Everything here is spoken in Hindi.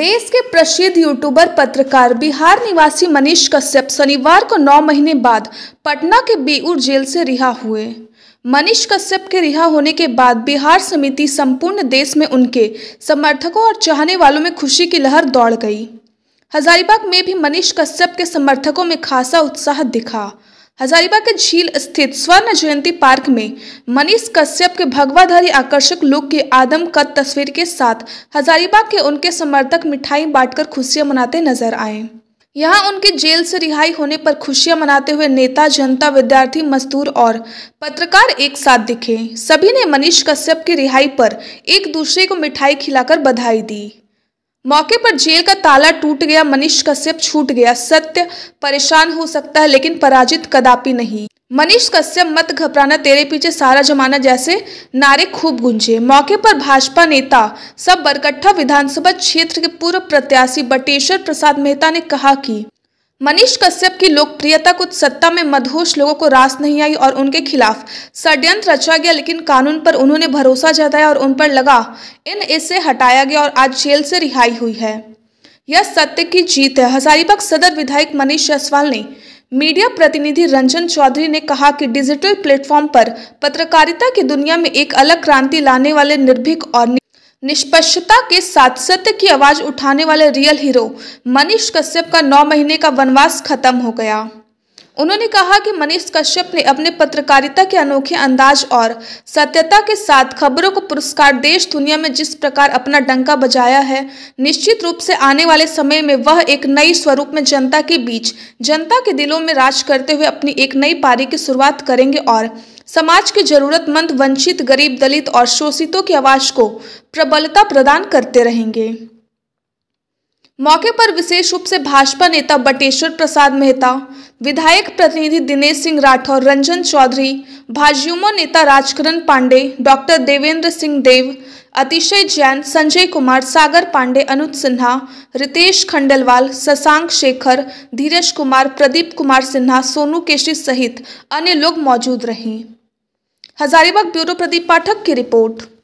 देश के प्रसिद्ध यूट्यूबर पत्रकार बिहार निवासी मनीष कश्यप शनिवार को 9 महीने बाद पटना के बेऊर जेल से रिहा हुए। मनीष कश्यप के रिहा होने के बाद बिहार समिति संपूर्ण देश में उनके समर्थकों और चाहने वालों में खुशी की लहर दौड़ गई। हजारीबाग में भी मनीष कश्यप के समर्थकों में खासा उत्साह दिखा। हजारीबाग के झील स्थित स्वर्ण जयंती पार्क में मनीष कश्यप के भगवाधारी आकर्षक लुक की आदमकद तस्वीर के साथ हजारीबाग के उनके समर्थक मिठाई बांटकर खुशियां मनाते नजर आए। यहां उनके जेल से रिहाई होने पर खुशियां मनाते हुए नेता, जनता, विद्यार्थी, मजदूर और पत्रकार एक साथ दिखे। सभी ने मनीष कश्यप की रिहाई पर एक दूसरे को मिठाई खिलाकर बधाई दी। मौके पर जेल का ताला टूट गया, मनीष कश्यप छूट गया। सत्य परेशान हो सकता है लेकिन पराजित कदापि नहीं। मनीष कश्यप मत घबराना तेरे पीछे सारा जमाना जैसे नारे खूब गूंजे। मौके पर भाजपा नेता सब बरकट्टा विधानसभा क्षेत्र के पूर्व प्रत्याशी बटेश्वर प्रसाद मेहता ने कहा कि मनीष कश्यप की लोकप्रियता कुछ सत्ता में मदहोश लोगों को रास नहीं आई और उनके खिलाफ षड्यंत्र रचा गया, लेकिन कानून पर उन्होंने भरोसा जताया और उन पर लगा एनए से हटाया गया और आज जेल से रिहाई हुई है। यह सत्य की जीत है। हजारीबाग सदर विधायक मनीष जायसवाल ने मीडिया प्रतिनिधि रंजन चौधरी ने कहा कि डिजिटल प्लेटफॉर्म पर पत्रकारिता की दुनिया में एक अलग क्रांति लाने वाले निर्भीक और निष्पक्षता के साथ सत्य की आवाज उठाने वाले रियल हीरो मनीष कश्यप का 9 महीने का वनवास खत्म हो गया। उन्होंने कहा कि मनीष कश्यप ने अपने पत्रकारिता के अनोखे अंदाज और सत्यता के साथ खबरों को पुरस्कार देश दुनिया में जिस प्रकार अपना डंका बजाया है, निश्चित रूप से आने वाले समय में वह एक नई स्वरूप में जनता के बीच, जनता के दिलों में राज करते हुए अपनी एक नई पारी की शुरुआत करेंगे और समाज के जरूरतमंद, वंचित, गरीब, दलित और शोषितों की आवाज को प्रबलता प्रदान करते रहेंगे। मौके पर विशेष रूप से भाजपा नेता बटेश्वर प्रसाद मेहता, विधायक प्रतिनिधि दिनेश सिंह राठौर, रंजन चौधरी, भाजयुमो नेता राजकरण पांडे, डॉक्टर देवेंद्र सिंह देव, अतिशय जैन, संजय कुमार, सागर पांडे, अनुज सिन्हा, रितेश खंडेलवाल, शशांक शेखर, धीरज कुमार, प्रदीप कुमार सिन्हा, सोनू केशरी सहित अन्य लोग मौजूद रहे। हजारीबाग ब्यूरो प्रदीप पाठक की रिपोर्ट।